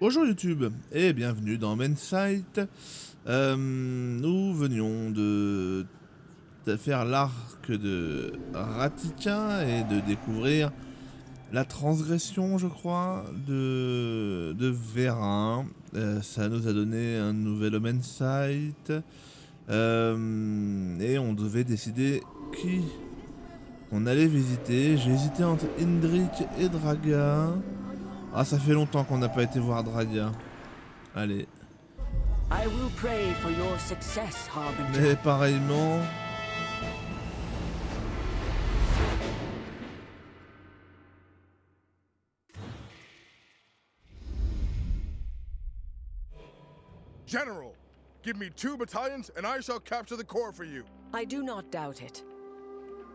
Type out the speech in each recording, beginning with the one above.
Bonjour YouTube et bienvenue dans Omensight. Nous venions de faire l'arc de Ratika et de découvrir la transgression, je crois, de Vera. Ça nous a donné un nouvel Omensight. Et on devait décider qui on allait visiter. J'ai hésité entre Indrik et Drager. Ah, ça fait longtemps qu'on n'a pas été voir Drager. Allez. Mais pareillement... General, give me 2 battalions and I shall capture the core for you. I do not doubt it.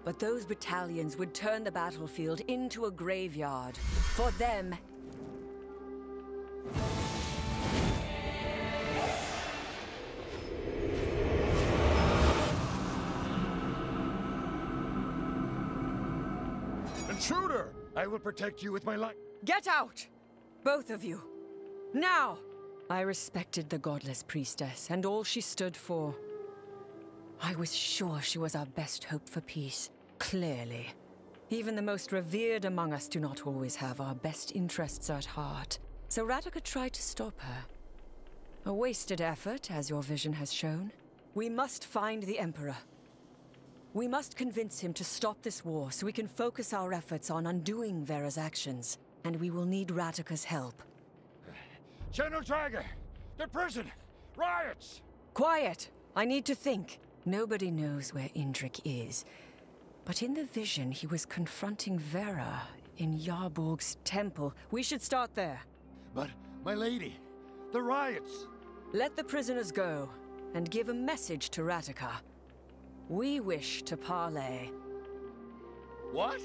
But those battalions would turn the battlefield into a graveyard. For them... Intruder! I will protect you with my life. Get out! Both of you. Now! I respected the godless priestess and all she stood for. I was sure she was our best hope for peace. Clearly. Even the most revered among us do not always have our best interests at heart. So Ratika tried to stop her. A wasted effort, as your vision has shown. We must find the Emperor. We must convince him to stop this war so we can focus our efforts on undoing Vera's actions. And we will need Ratika's help. General Drager! The prison! Riots! Quiet! I need to think. Nobody knows where Indrik is. But in the vision, he was confronting Vera in Yarborg's temple. We should start there. But, my lady, the riots! Let the prisoners go, and give a message to Ratika. We wish to parley. What?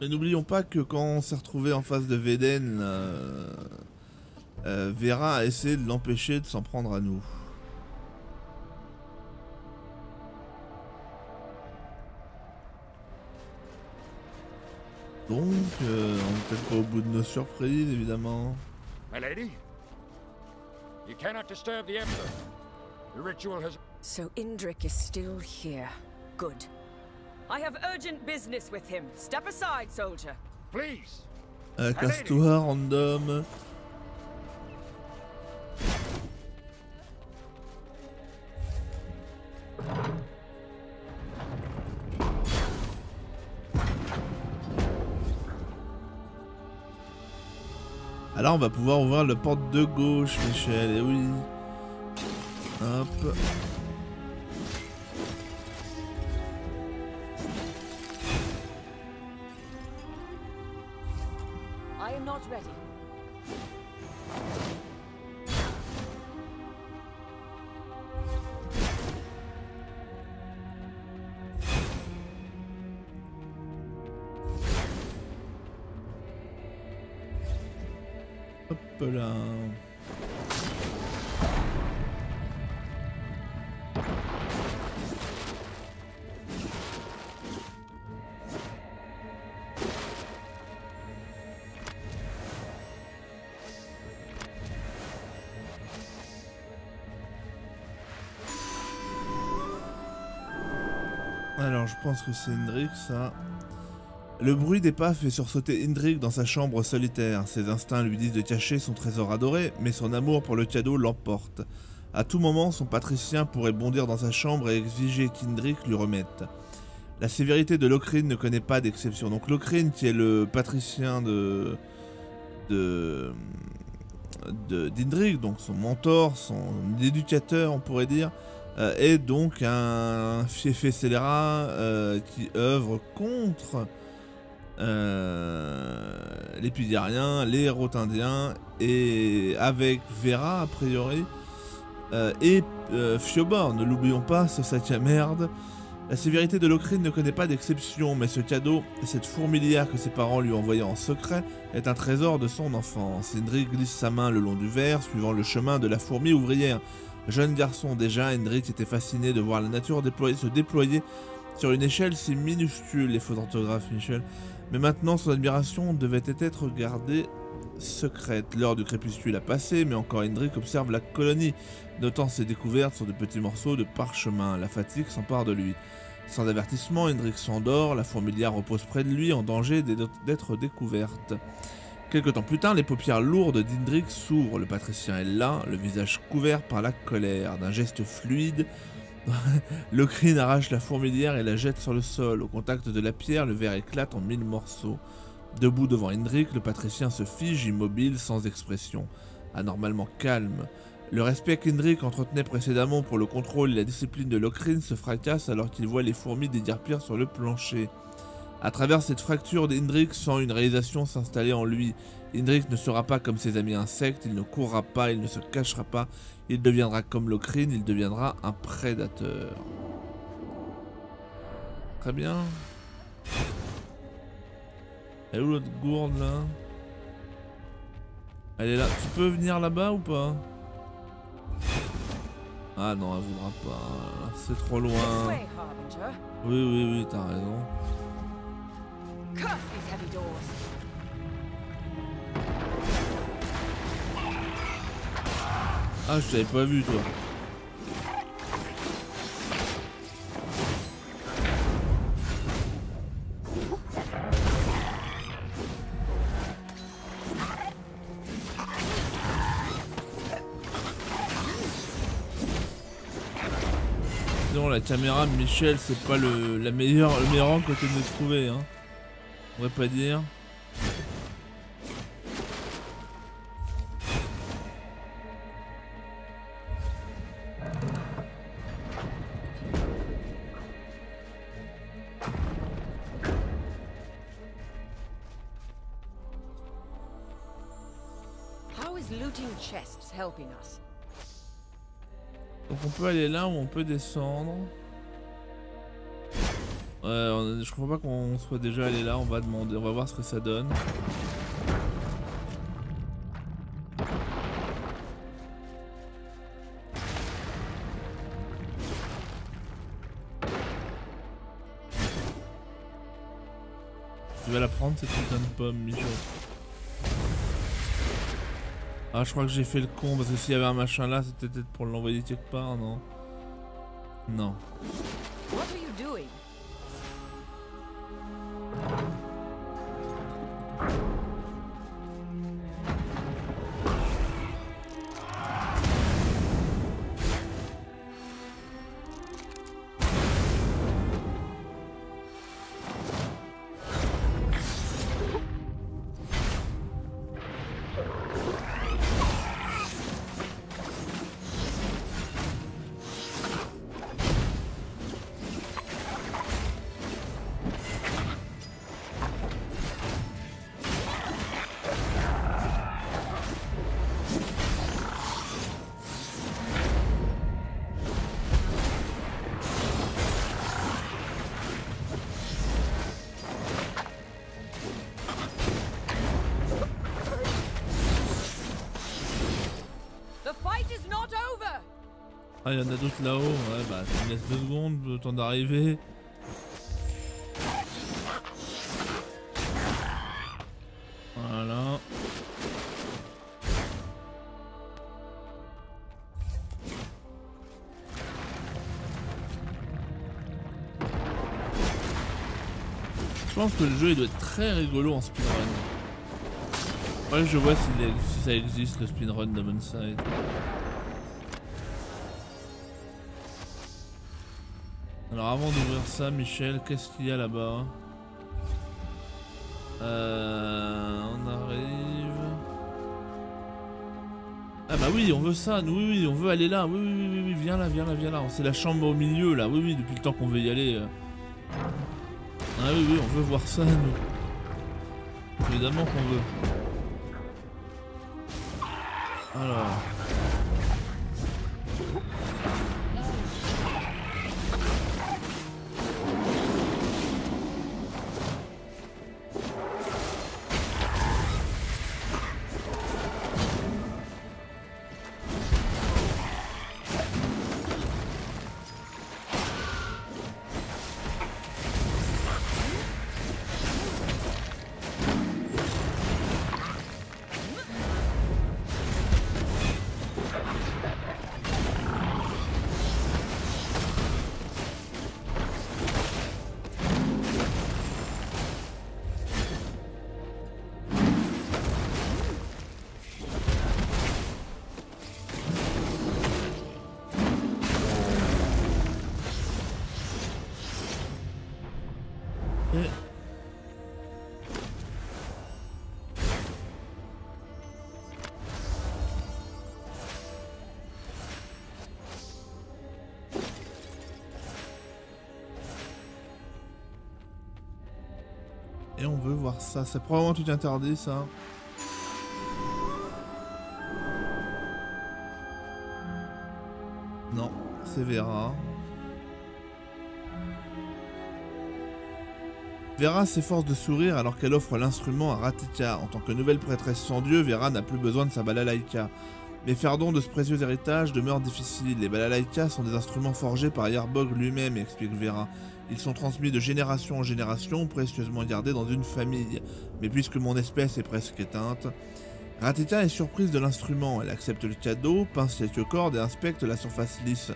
Mais n'oublions pas que quand on s'est retrouvé en face de Veden, Vera a essayé de l'empêcher de s'en prendre à nous. Donc, on n'est peut-être pas au bout de nos surprises, évidemment. My lady, you cannot disturb the emperor. The ritual has... So Indrik is still here. Good. I have urgent business with him. Step aside, soldier. Please. Casse-toi, random. Alors on va pouvoir ouvrir la porte de gauche, Michel, et oui. Hop. I am not ready. Là. Alors je pense que c'est Indrik ça. Le bruit des pas fait sursauter Indrik dans sa chambre solitaire. Ses instincts lui disent de cacher son trésor adoré, mais son amour pour le cadeau l'emporte. À tout moment, son patricien pourrait bondir dans sa chambre et exiger qu'Indrik lui remette. La sévérité de Locrine ne connaît pas d'exception. Donc Locrine, qui est le patricien d'Indrik, donc son mentor, son éducateur, on pourrait dire, est donc un fiefé scélérat qui œuvre contre... les Pigariens, les Rodentiens et avec Vera a priori et Fjobor, ne l'oublions pas, ce sac à merde. La sévérité de Locrine ne connaît pas d'exception, mais ce cadeau, cette fourmilière que ses parents lui envoyaient en secret, est un trésor de son enfance. Indrik glisse sa main le long du verre, suivant le chemin de la fourmi ouvrière. Jeune garçon déjà, Indrik était fasciné de voir la nature se déployer Sur une échelle, c'est minuscule les fautes d'orthographe, Michel. Mais maintenant, son admiration devait être gardée secrète. L'heure du crépuscule a passé, mais encore Indrik observe la colonie, notant ses découvertes sur de petits morceaux de parchemin. La fatigue s'empare de lui. Sans avertissement, Indrik s'endort, la fourmilière repose près de lui, en danger d'être découverte. Quelque temps plus tard, les paupières lourdes d'Indrik s'ouvrent. Le patricien est là, le visage couvert par la colère. D'un geste fluide, Locrine arrache la fourmilière et la jette sur le sol. Au contact de la pierre, le verre éclate en 1000 morceaux. Debout devant Indrik, le patricien se fige, immobile, sans expression. Anormalement calme. Le respect qu'Indrik entretenait précédemment pour le contrôle et la discipline de Locrine se fracasse alors qu'il voit les fourmis déguerpir sur le plancher. A travers cette fracture, Indrik sent une réalisation s'installer en lui. Indrik ne sera pas comme ses amis insectes, il ne courra pas, il ne se cachera pas, il deviendra comme Locrine, il deviendra un prédateur. Très bien. Elle est où l'autre gourde là? Elle est là. Tu peux venir là-bas ou pas? Ah non, elle voudra pas. C'est trop loin. Oui, t'as raison. Ah, je t'avais pas vu, toi. La caméra Michel, c'est pas le meilleur angle que tu me trouvais, hein. On va pas dire. How is looting chests helping us? Donc on peut aller là où on peut descendre. Ouais, je crois pas qu'on soit déjà allé là, on va demander, on va voir ce que ça donne. Tu vas la prendre cette putain de pomme, Michel. Ah, je crois que j'ai fait le con parce que s'il y avait un machin là, c'était peut-être pour l'envoyer quelque part, non? Non. Ah, il y en a d'autres là-haut, ouais, bah tu me laisses 2 secondes, le temps d'arriver. Voilà. Je pense que le jeu il doit être très rigolo en speedrun. Ouais, je vois si ça existe le speedrun d'Omensight. Alors avant d'ouvrir ça, Michel, qu'est-ce qu'il y a là-bas? On arrive... Ah bah oui, on veut ça, nous, oui, on veut aller là, oui, viens là, c'est la chambre au milieu là, oui, depuis le temps qu'on veut y aller. Ah oui, on veut voir ça, nous. Évidemment qu'on veut. Alors... Et on veut voir ça. C'est probablement tout interdit, ça. Non, c'est Vera. Vera s'efforce de sourire alors qu'elle offre l'instrument à Ratika. En tant que nouvelle prêtresse sans dieu, Vera n'a plus besoin de sa balalaika. Mais faire don de ce précieux héritage demeure difficile. Les balalaika sont des instruments forgés par Yarborg lui-même, explique Vera. Ils sont transmis de génération en génération, précieusement gardés dans une famille. Mais puisque mon espèce est presque éteinte... Ratika est surprise de l'instrument. Elle accepte le cadeau, pince quelques cordes et inspecte la surface lisse.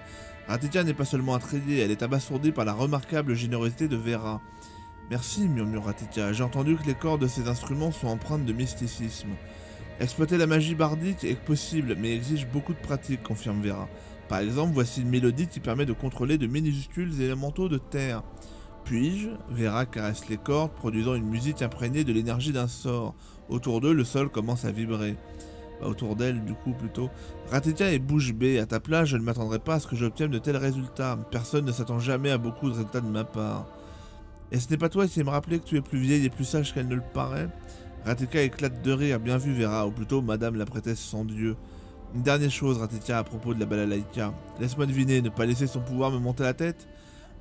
Ratika n'est pas seulement intriguée, elle est abasourdie par la remarquable générosité de Vera. « Merci, murmure Ratika, j'ai entendu que les cordes de ces instruments sont empreintes de mysticisme. Exploiter la magie bardique est possible, mais exige beaucoup de pratique, confirme Vera. Par exemple, voici une mélodie qui permet de contrôler de minuscules élémentaux de terre. Puis-je ? Vera caresse les cordes, produisant une musique imprégnée de l'énergie d'un sort. Autour d'eux, le sol commence à vibrer. » Autour d'elle, du coup, plutôt. Ratika est bouche bée. À ta place, je ne m'attendrai pas à ce que j'obtienne de tels résultats. Personne ne s'attend jamais à beaucoup de résultats de ma part. Et ce n'est pas toi qui me rappelait que tu es plus vieille et plus sage qu'elle ne le paraît. Ratika éclate de rire, bien vu Vera, ou plutôt Madame la prêtresse sans dieu. Une dernière chose Ratika à propos de la balalaïka. Laisse-moi deviner, ne pas laisser son pouvoir me monter la tête.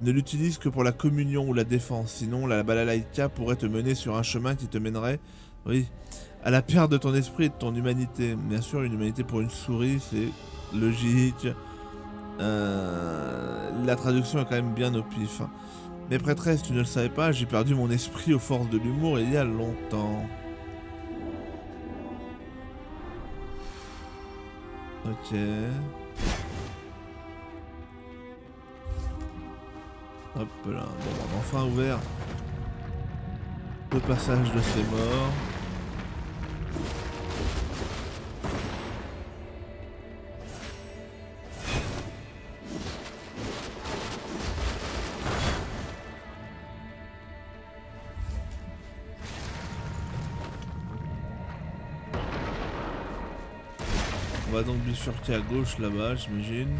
Ne l'utilise que pour la communion ou la défense, sinon la balalaïka pourrait te mener sur un chemin qui te mènerait, oui, à la perte de ton esprit et de ton humanité. Bien sûr, une humanité pour une souris, c'est logique. La traduction est quand même bien au pif. Mes prêtresses, tu ne le savais pas, j'ai perdu mon esprit aux forces de l'humour il y a longtemps. Ok. Hop là, bon, on a enfin ouvert le passage de ces morts. On va donc bifurquer à gauche là-bas, j'imagine.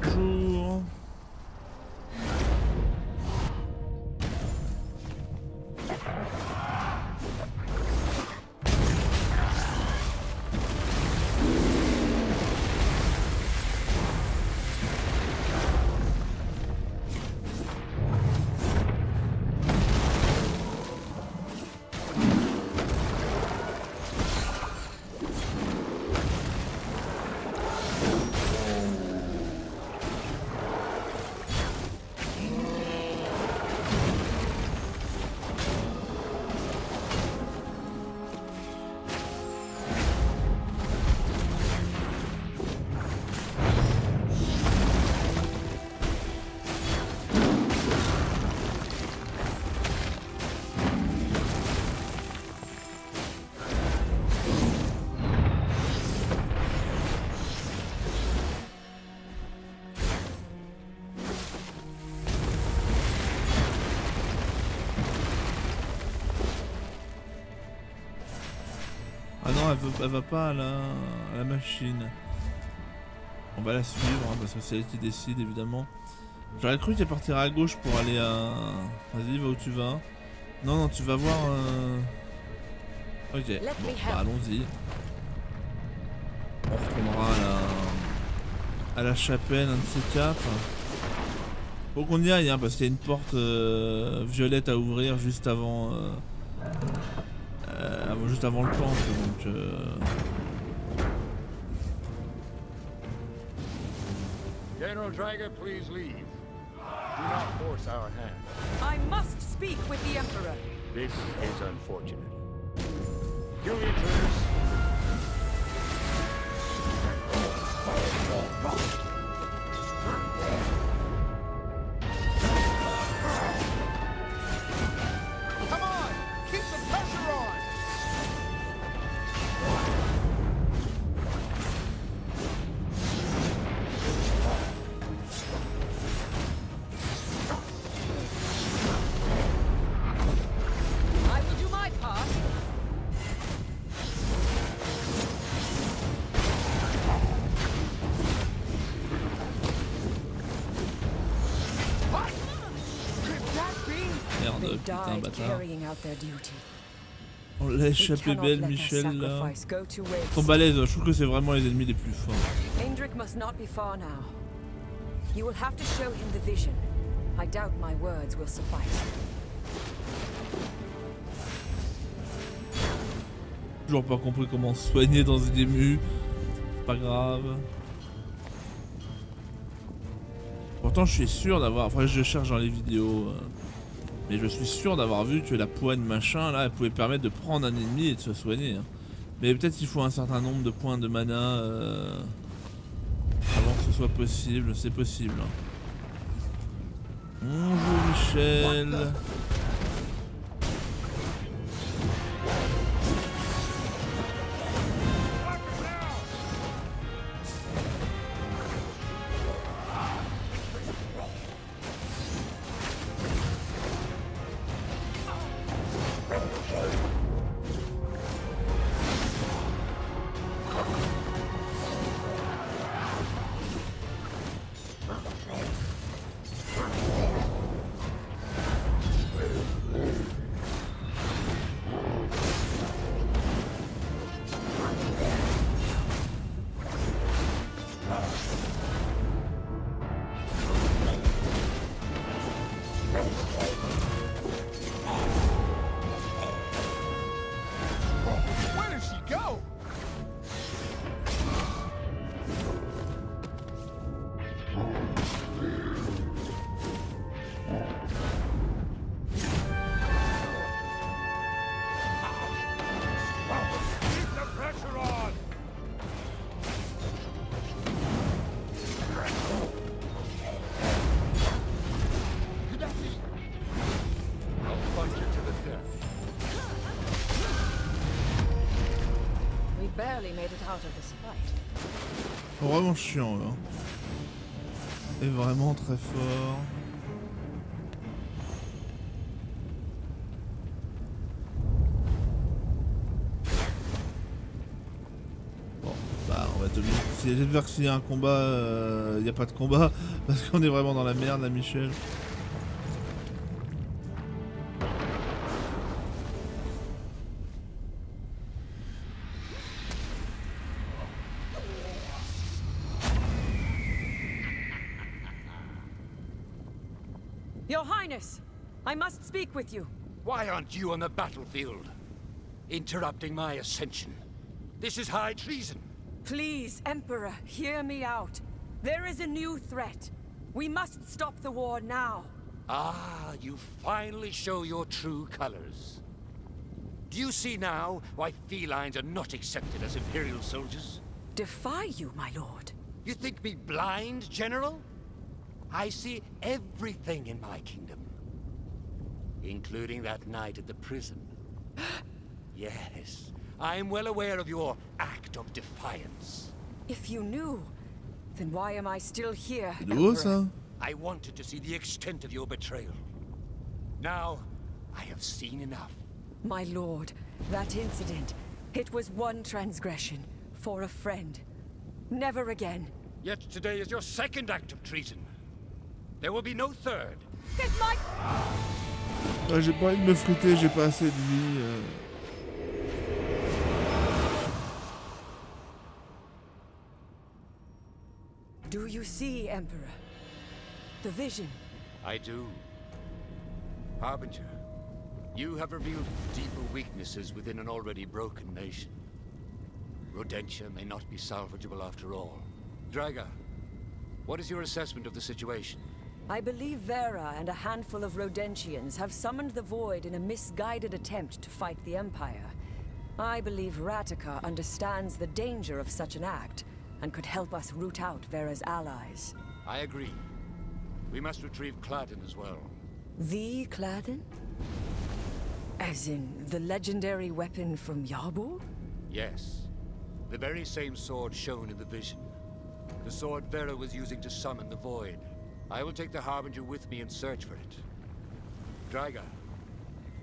Bonjour. Elle va pas à la machine. On va la suivre hein, parce que c'est elle qui décide évidemment. J'aurais cru qu'elle partirait à gauche pour aller à... Vas-y, va où tu vas. Non, non, tu vas voir... Ok, bon, bah, allons-y. On retournera à la chapelle, un de ces quatre. Faut qu'on y aille hein, parce qu'il y a une porte violette à ouvrir juste avant... juste avant le temps, donc General Drager, please leave. Do not force our hand. I must speak with the Emperor. This is unfortunate. You enters. putain, bâtard. On l'a échappé belle, Michel, là. Ils sont balèzes, je trouve que c'est vraiment les ennemis les plus forts. Indrik must not be far now. You will have to show him the vision. I doubt my words will suffice. Toujours pas compris comment se soigner dans une émue. C'est pas grave. Pourtant je suis sûr d'avoir, enfin je cherche dans les vidéos, mais je suis sûr d'avoir vu que la poigne machin là, elle pouvait permettre de prendre un ennemi et de se soigner. Hein. Mais peut-être il faut un certain nombre de points de mana avant que ce soit possible, c'est possible. Hein. Bonjour Michel. Vraiment chiant là. Et vraiment très fort. Bon, bah on va te dire. Si j'espère que s'il y a un combat, il n'y a pas de combat. Parce qu'on est vraiment dans la merde là, Michel. I must speak with you. Why aren't you on the battlefield? Interrupting my ascension. This is high treason. Please, Emperor, hear me out. There is a new threat. We must stop the war now. Ah, you finally show your true colors. Do you see now why felines are not accepted as Imperial soldiers? Defy you, my lord. You think me blind, General? I see everything in my kingdom. Including that night at the prison. Yes, I am well aware of your act of defiance. If you knew, then why am I still here, Emperor? I wanted to see the extent of your betrayal. Now, I have seen enough. My lord, that incident, it was one transgression for a friend. Never again. Yet today is your second act of treason. There will be no third. Get my... Ah, j'ai pas envie de me friter, j'ai pas assez de vie. Do you see, Emperor? The vision. I do. Harbinger, you have revealed deeper weaknesses within an already broken nation. Rodentia may not be salvageable after all. Drager, what is your assessment of the situation? I believe Vera and a handful of Rodentians have summoned the Void in a misguided attempt to fight the Empire. I believe Ratika understands the danger of such an act, and could help us root out Vera's allies. I agree. We must retrieve Cladden as well. The Cladden? As in, the legendary weapon from Yarborg? Yes. The very same sword shown in the vision. The sword Vera was using to summon the Void. I will take the Harbinger with me and search for it. Drager,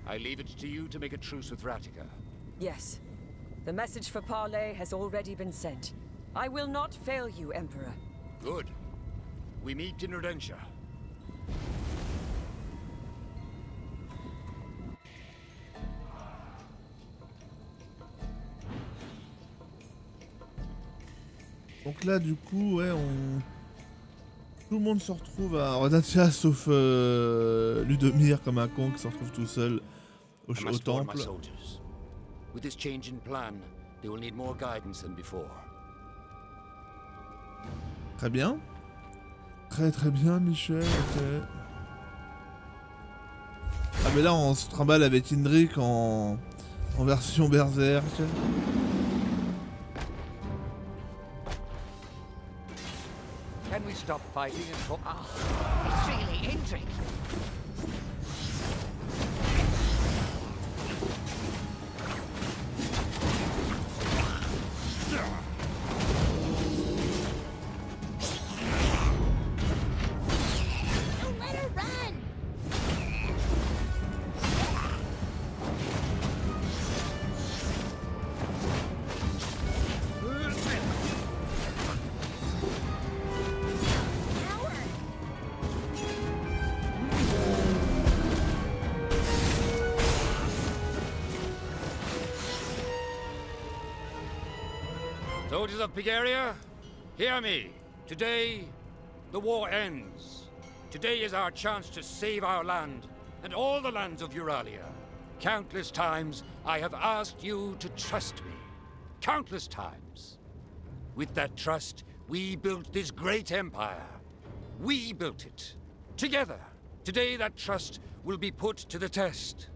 I leave it to you to make a truce with Ratika. Yes. The message for parley has already been sent. I will not fail you, Emperor. Good. We meet in Rodentia. Donc là, du coup, ouais, on... Tout le monde se retrouve à Rodentia, sauf Ludomir, comme un con qui se retrouve tout seul au temple. With this change in plan, they will need more guidance than before. Très bien. Très bien, Michel. Okay. Ah mais là on se trimballe avec Indrik en version berserk. Can we stop fighting and go out? It's really Indrik. Soldiers of Pigaria, hear me. Today, the war ends. Today is our chance to save our land and all the lands of Euralia. Countless times I have asked you to trust me. Countless times. With that trust, we built this great empire. We built it. Together. Today that trust will be put to the test.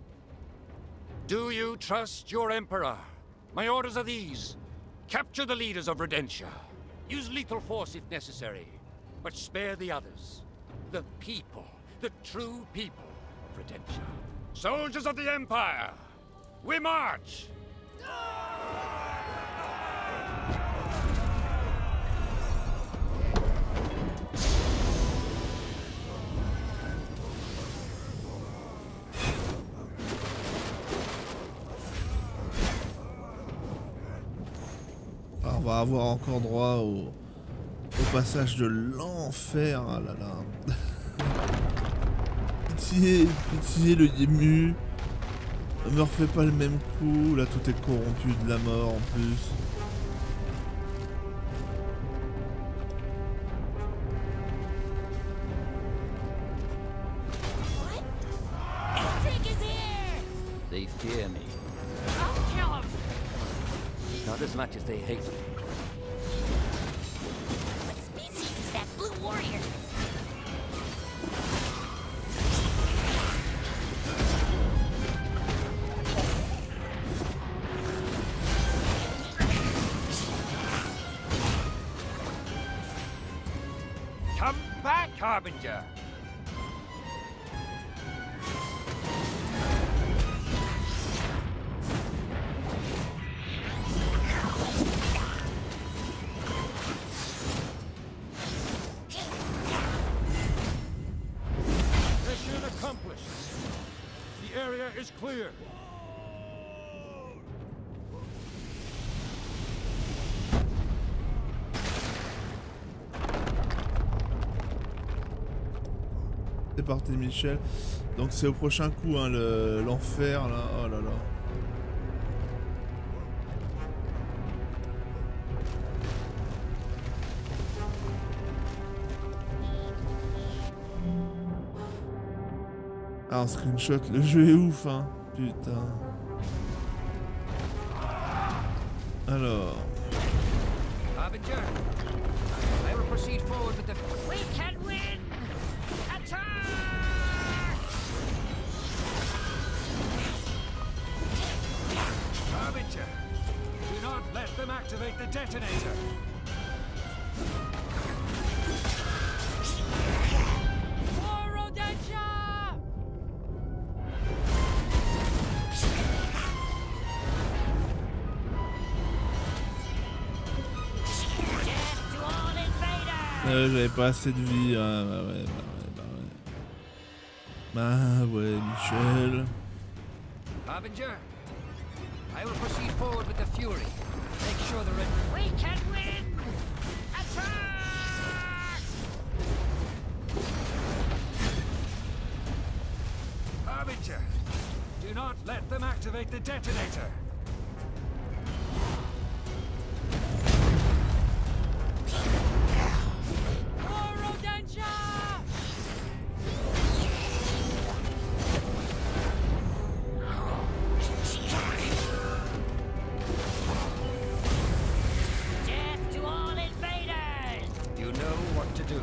Do you trust your emperor? My orders are these. Capture the leaders of Rodentia. Use lethal force if necessary, but spare the others. The people, the true people of Rodentia. Soldiers of the Empire, we march! On va avoir encore droit au passage de l'enfer. Ah là là. Pitié le Yému. Ne me refais pas le même coup. Là, tout est corrompu de la mort en plus. They fear me. I'll kill him. Not as much as they hate me. Warrior. Come back, Harbinger. Clear. C'est parti, Michel. Donc c'est au prochain coup, hein, l'enfer là. Oh là là. Ah, un screenshot, le jeu est ouf, hein. Putain. Alors. J'avais pas assez de vie, ah, bah ouais, Michel. Harbinger, I will proceed forward with the fury. Make sure the red. We can win. Attack! Harbinger, do not let them activate the detonator. do.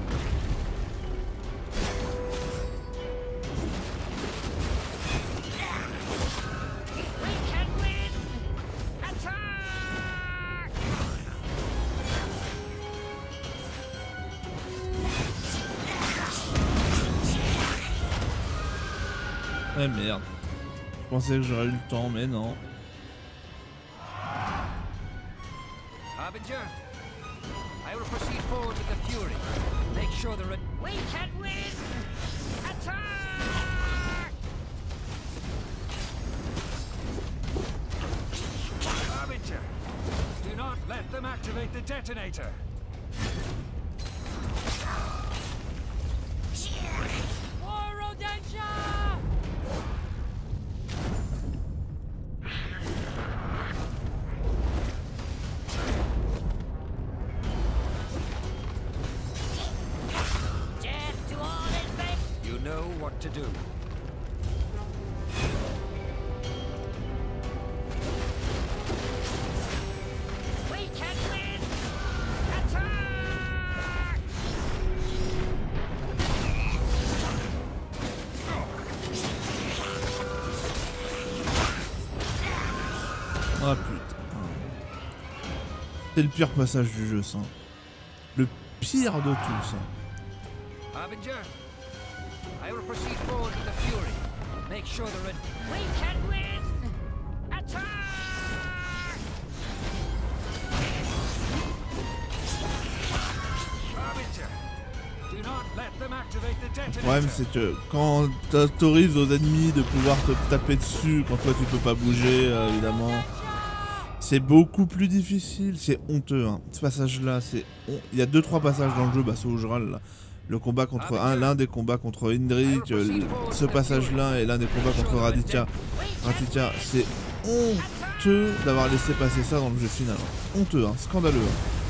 Ah merde, je pensais que j'aurais eu le temps, mais non. Harbinger, I will proceed forward with the fury. Make sure the red... We can win! Attack! Harbinger, do not let them activate the detonator. More Rodentia! To do. We can win! Attack! Ah putain. C'est le pire passage du jeu, ça. Le pire de tout, ça. Avenger. I will proceed forward with the fury. Make sure the red... We can win! Attack! Arbiter, do not let them activate the detonator. Le problème, c'est que quand t'autorises aux ennemis de pouvoir te taper dessus, quand toi tu peux pas bouger, évidemment, c'est beaucoup plus difficile. C'est honteux, hein. Ce passage-là, c'est... Il y a 2-3 passages dans le jeu, bah c'est au général, là. Le combat contre l'un des combats contre Indrik, ce passage-là et l'un des combats contre Ratika. Ratika, c'est honteux d'avoir laissé passer ça dans le jeu final. Honteux, hein, scandaleux. Hein.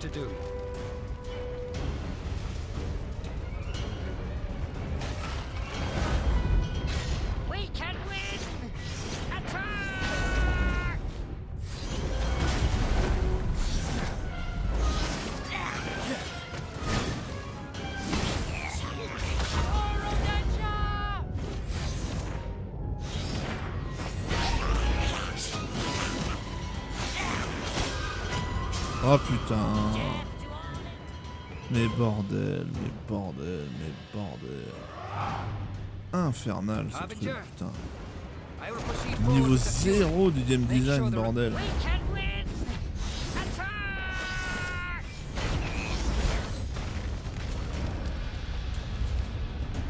To do. We can win! Attack! Oh putain. Mais bordel, mais bordel, mais bordel. Infernal ce truc, putain. Niveau 0 du game design, bordel.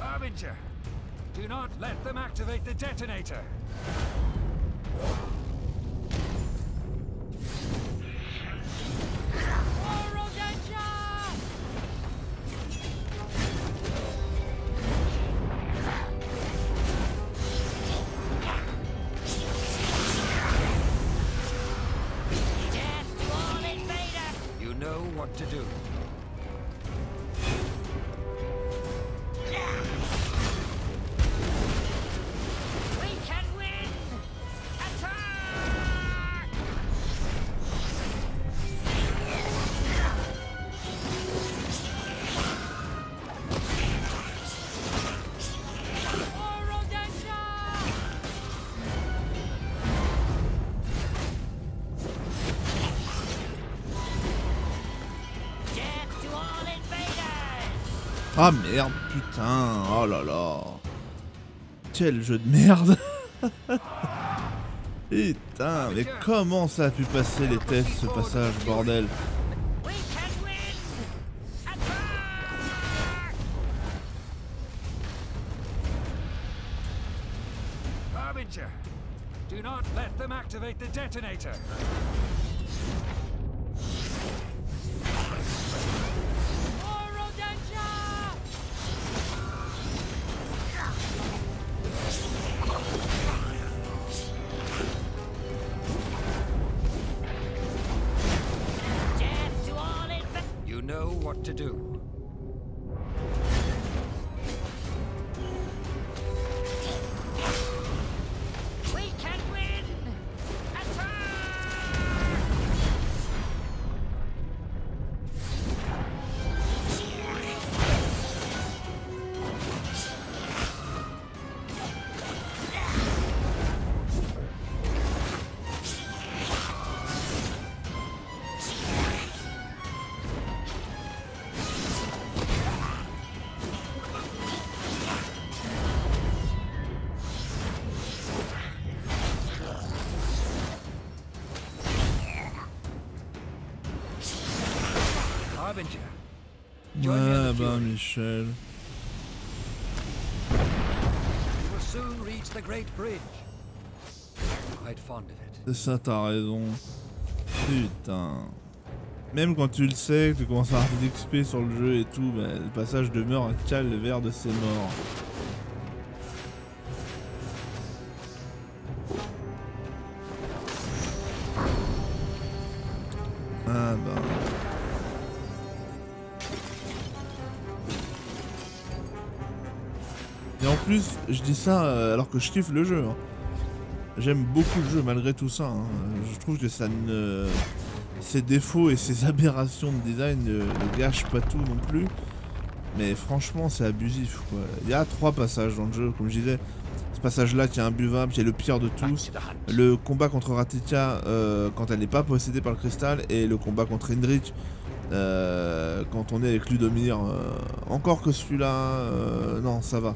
Harbinger, do not let them activate the detonator. Ah merde, putain, oh là là. Quel jeu de merde. Putain, mais comment ça a pu passer les tests, ce passage, bordel. Harbinger, do not let them activate the detonator. what to do. We can win! Ah bah Michel. C'est ça, t'as raison. Putain. Même quand tu le sais, que tu commences à avoir des XP sur le jeu et tout, bah, le passage demeure un calvaire de ses morts. Ah bah... En plus, je dis ça alors que je kiffe le jeu. J'aime beaucoup le jeu malgré tout ça. Je trouve que ça ne... ses défauts et ses aberrations de design ne gâchent pas tout non plus. Mais franchement, c'est abusif, quoi. Il y a 3 passages dans le jeu, comme je disais. Ce passage-là qui est imbuvable, qui est le pire de tous. Le combat contre Ratika quand elle n'est pas possédée par le cristal. Et le combat contre Indrik quand on est avec Ludomir. Encore que celui-là... non, ça va.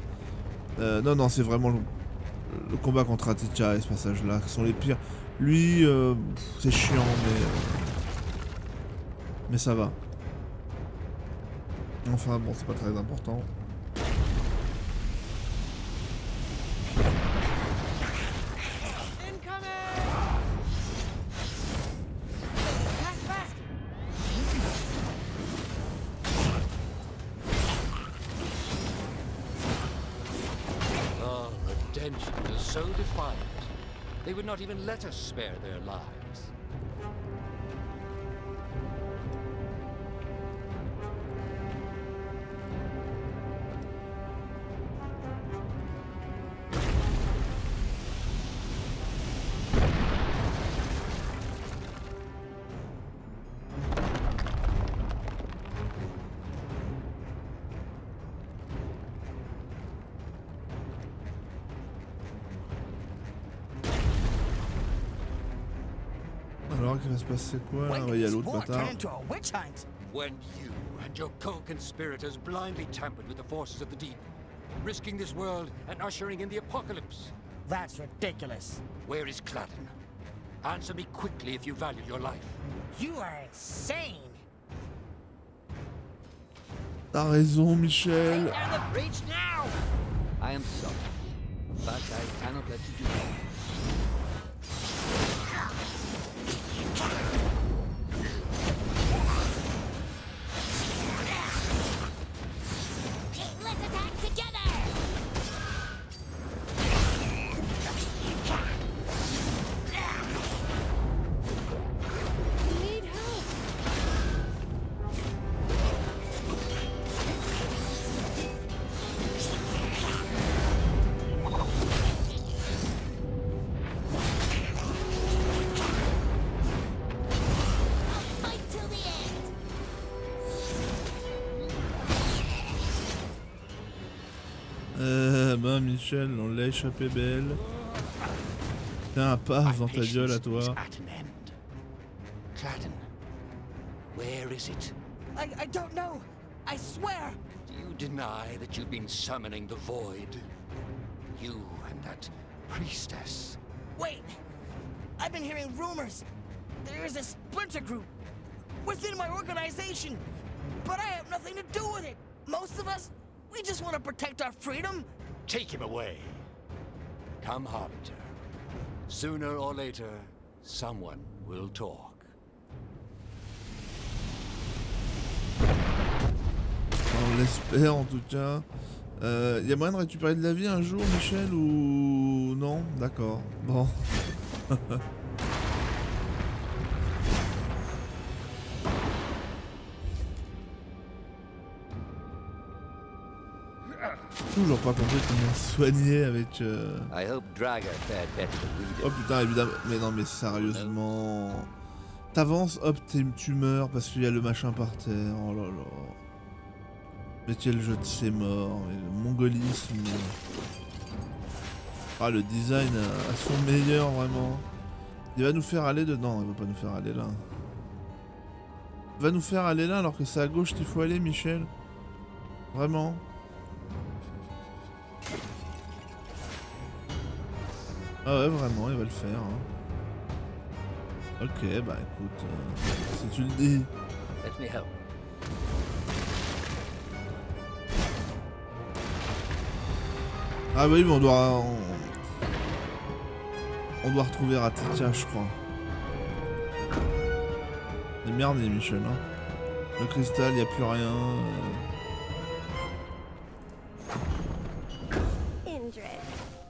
Non, non, c'est vraiment le combat contre Ratika et ce passage-là qui sont les pires. Lui, c'est chiant, mais ça va. Enfin, bon, c'est pas très important. They would not even let us spare their lives. Il y a l'autre bâtard. When you and your co-conspirators blindly tampered with the forces of the deep, risking this world and ushering in the apocalypse. That's ridiculous. Where is Cladden? Answer me quickly if you value your life. You are insane. T'as raison, Michel. I am sorry, but I cannot let you do that. Michel, on l'a échappé belle. T'as un paf dans ta gueule à toi. Cladden, where is it? I don't know. I swear. Do you deny that you've been summoning the void? You and that priestess. Wait. I've been hearing rumors. There is a splinter group within my organization, but I have nothing to do with it. Most of us, we just want to protect our freedom. Take him away. Come, Arbiter. Sooner or later, someone will talk. On l'espère en tout cas. Il y a moyen de récupérer de la vie un jour, Michel, ou non? D'accord. Bon. toujours pas compris comment soigner avec... Oh putain, évidemment. Mais non, mais sérieusement... T'avances, hop, tu meurs parce qu'il y a le machin par terre. Oh là là. Mais quel jeu de ces morts. Le mongolisme. Ah, le design à son meilleur, vraiment. Il va nous faire aller dedans. Il va pas nous faire aller là. Il va nous faire aller là alors que c'est à gauche qu'il faut aller, Michel. Vraiment. Ah ouais, vraiment, il va le faire. Hein. Ok, bah écoute, si tu le dis. Ah bah oui, mais on doit... On doit retrouver Ratika, je crois. C'est merdé, Michel. Hein. Le cristal, il n'y a plus rien.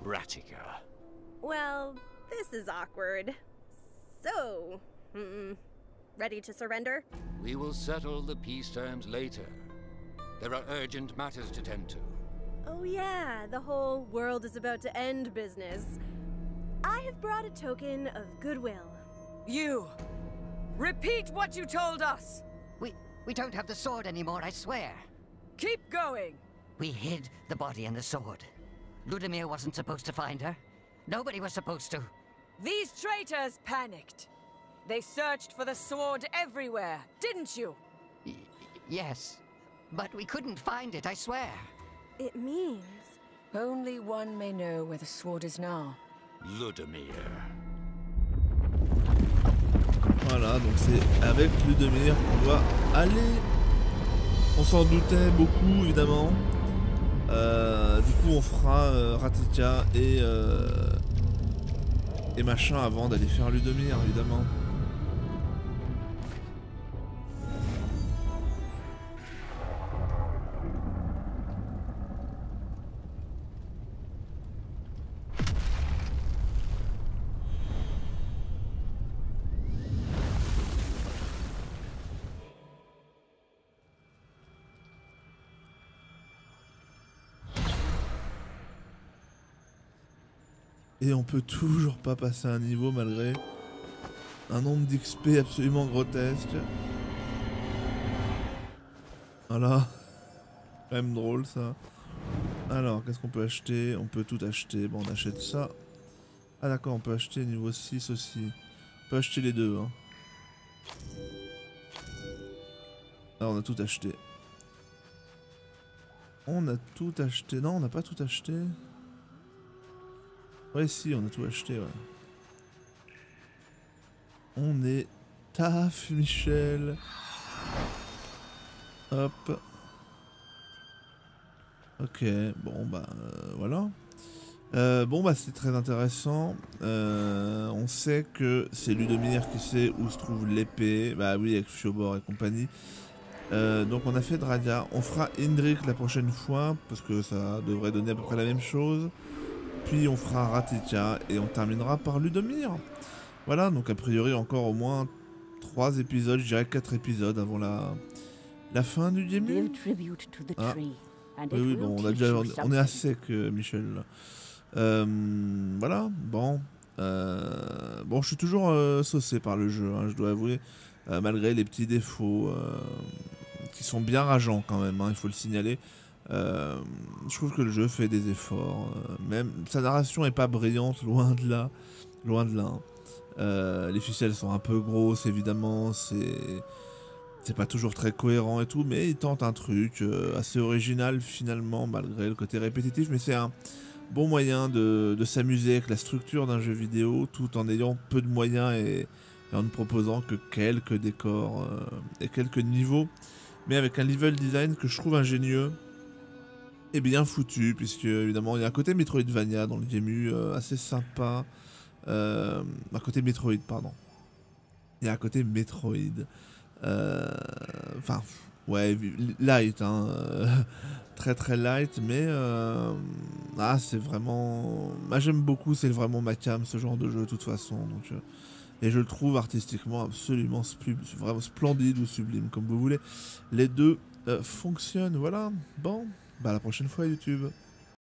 Ratika. Well, this is awkward. So, ready to surrender? We will settle the peace terms later. There are urgent matters to tend to. Oh yeah, the whole world is about to end business. I have brought a token of goodwill. You! Repeat what you told us! We don't have the sword anymore, I swear. Keep going! We hid the body and the sword. Ludomir wasn't supposed to find her. Nobody was supposed to. These traitors panicked. They searched for the sword everywhere, didn't you? Yes, but we couldn't find it, I swear. It means... Only one may know where the sword is now. Ludomir. Voilà, donc c'est avec Ludomir qu'on doit aller. On s'en doutait beaucoup, évidemment. Du coup, on fera Ratika et machin avant d'aller faire Ludomir, évidemment. Et on peut toujours pas passer un niveau malgré un nombre d'XP absolument grotesque. Voilà. Quand même drôle ça. Alors, qu'est-ce qu'on peut acheter? On peut tout acheter. Bon, on achète ça. Ah d'accord, on peut acheter niveau 6 aussi. On peut acheter les deux. Hein. Alors, on a tout acheté. On a tout acheté. Non, on n'a pas tout acheté. Ouais, si, on a tout acheté, ouais. On est taf, Michel. Hop. Ok, bon, bah, voilà. Bon, bah, c'est très intéressant. On sait que c'est Ludomir qui sait où se trouve l'épée. Bah oui, avec Fjobor et compagnie. Donc, on a fait Draga. On fera Indrik la prochaine fois, parce que ça devrait donner à peu près la même chose. Puis on fera Ratika et on terminera par Ludomir. Voilà, donc a priori encore au moins 3 épisodes, je dirais 4 épisodes avant la fin du game. Ah. Oui, oui, bon, on est à sec, Michel. Voilà, bon. Bon, je suis toujours saucé par le jeu, hein, je dois avouer, malgré les petits défauts qui sont bien rageants quand même, hein, il faut le signaler. Je trouve que le jeu fait des efforts, même sa narration est pas brillante, loin de là, loin de là. Les ficelles sont un peu grosses évidemment, c'est pas toujours très cohérent et tout, mais il tente un truc assez original finalement malgré le côté répétitif, mais c'est un bon moyen de s'amuser avec la structure d'un jeu vidéo tout en ayant peu de moyens et en ne proposant que quelques décors et quelques niveaux, mais avec un level design que je trouve ingénieux. Et bien foutu, puisque évidemment il y a un côté Metroidvania dans le GMU assez sympa. Un côté Metroid, pardon. Il y a un côté Metroid. Enfin, ouais, light, hein. Très très light, mais. Ah, c'est vraiment. Moi j'aime beaucoup, c'est vraiment ma cam, ce genre de jeu, de toute façon. Donc, et je le trouve artistiquement absolument vraiment splendide ou sublime, comme vous voulez. Les deux fonctionnent, voilà. Bon. Bah à la prochaine fois YouTube.